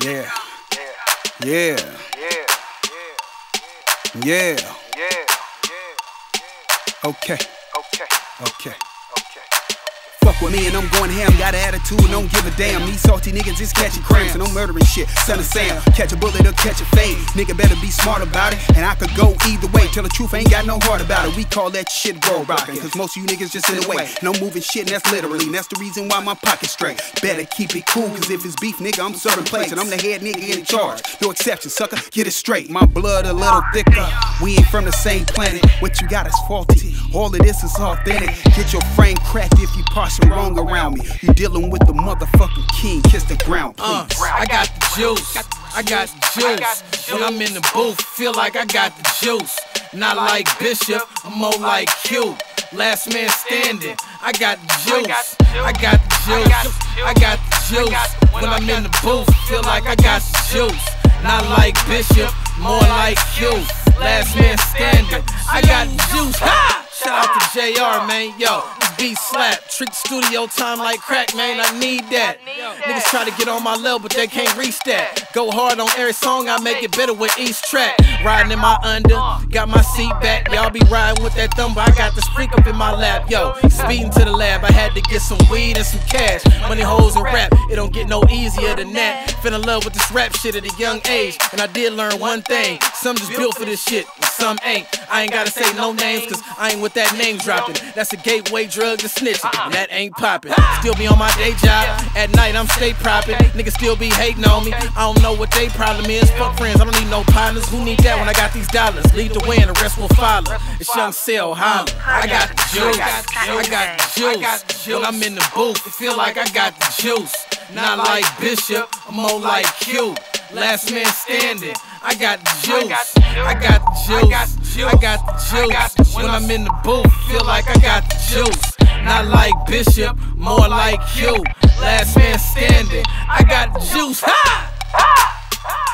Yeah. Yeah. Yeah. Yeah. Okay. Okay. Okay. Fuck with me and I'm going ham. Got an attitude and don't give a damn. These salty niggas is catching cramps and I'm murdering shit. Son of Sam, catch a bullet or catch a fade. Nigga better be smart about it, and I could go either way. Tell the truth, I ain't got no heart about it. We call that shit road rockin', cause most of you niggas just in the way. No moving shit, and that's literally, and that's the reason why my pocket's straight. Better keep it cool, cause if it's beef, nigga, I'm certain place, and I'm the head nigga in charge. No exception, sucker, get it straight. My blood a little thicker, we ain't from the same planet. What you got is faulty, all of this is authentic. Get your frame cracked if you partial wrong around me. You dealing with the motherfucking king. Kiss the ground, please. I got the juice. I got the juice. When I'm in the booth, feel like I got the juice. Not like Bishop, I'm more like Q. Last man standing. I got the juice. I got the juice. I got the juice. When I'm in the booth, feel like I got the juice. Not like Bishop, more like Q. Last man standing. I got the juice. Ha! Shout out to JR, man. Yo. Beat slap, trick studio time like crack, man. I need that. Niggas try to get on my level, but they can't reach that. Go hard on every song, I make it better with each track. Riding in my under, got my seat back. Y'all be riding with that thumb, but I got the freak up in my lap, yo. Speeding to the lab, I had to get some weed and some cash. Money, hoes, and rap, it don't get no easier than that. Fell in love with this rap shit at a young age, and I did learn one thing: some just built for this shit, and some ain't. I ain't gotta say no names, cause I ain't with that name dropping. That's a gateway drug to snitching, and that ain't poppin'. Still be on my day job, at night I'm stay proppin'. Niggas still be hating on me, I don't know what they problem is. Fuck friends, I don't need no partners. Who need that when I got these dollars? Lead the way and the rest will follow. It's Young Cell holler. I got the juice, I got the juice. When I'm in the booth, it feel like I got the juice. Not like Bishop, I'm more like Q. Last man standing. I got the juice, I got the juice, I got the juice. When I'm in the booth, feel like I got the juice. Not like Bishop, more like you. Last man standing, I got the juice. Ha! Ha!